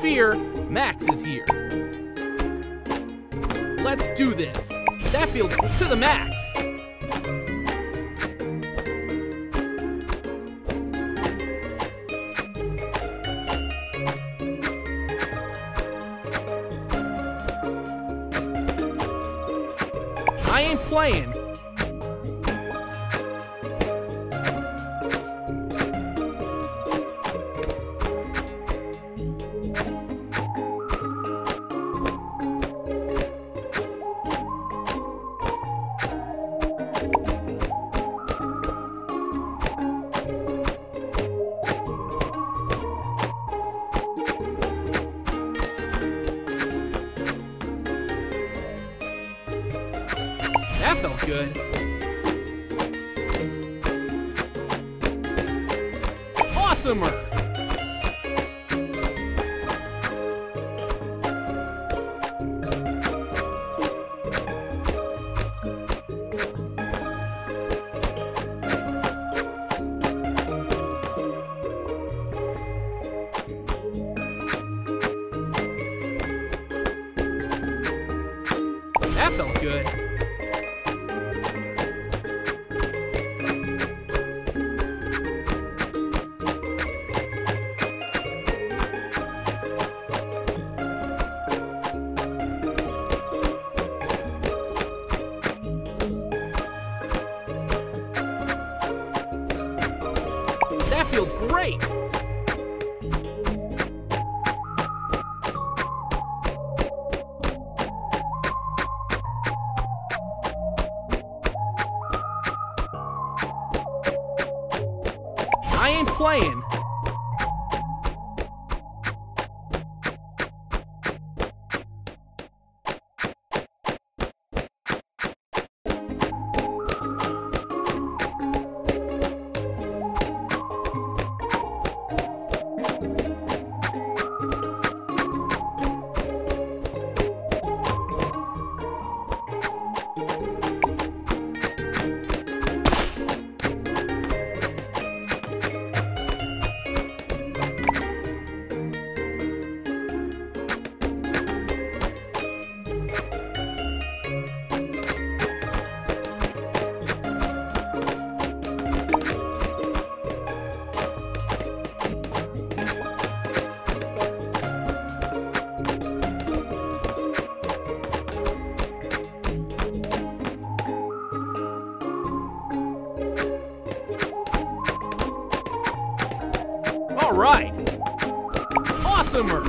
fear, Max is here. Let's do this. That feels to the max. I ain't playing. That felt good. Awesomer! That felt good. Feels great. I ain't playing. All right, awesomer.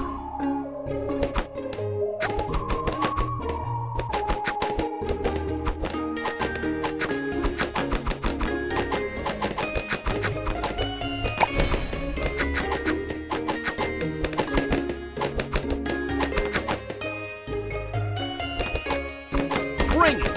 Bring it.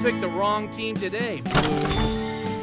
Picked the wrong team today, Blues.